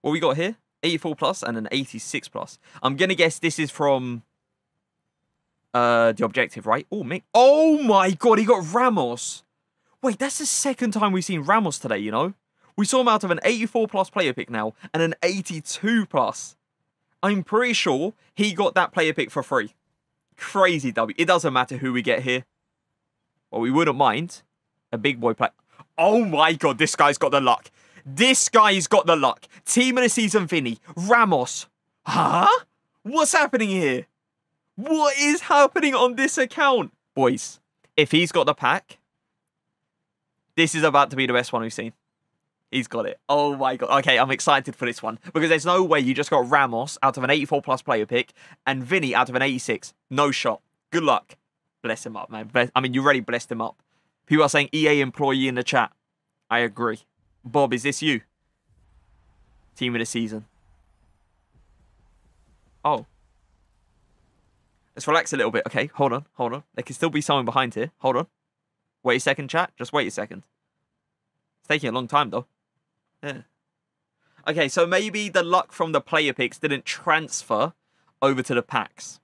What we got here? 84 plus and an 86 plus. I'm going to guess this is from the objective, right? Oh, Mick. Oh, my God. He got Ramos. Wait, that's the second time we've seen Ramos today, you know? We saw him out of an 84 plus player pick now and an 82 plus. I'm pretty sure he got that player pick for free. Crazy W. It doesn't matter who we get here. Well, we wouldn't mind a big boy player. Oh, my God. This guy's got the luck. This guy's got the luck. Team of the Season, Vinny. Ramos. Huh? What's happening here? What is happening on this account? Boys, if he's got the pack, this is about to be the best one we've seen. He's got it. Oh, my God. Okay, I'm excited for this one. Because there's no way you just got Ramos out of an 84-plus player pick and Vinny out of an 86. No shot. Good luck. Bless him up, man. I mean, you already blessed him up. People are saying EA employee in the chat. I agree. Bob, is this you? Team of the Season. Oh. Let's relax a little bit. Okay, hold on, hold on. There can still be someone behind here. Hold on. Wait a second, chat. Just wait a second. It's taking a long time, though. Yeah. Okay, so maybe the luck from the player picks didn't transfer over to the packs.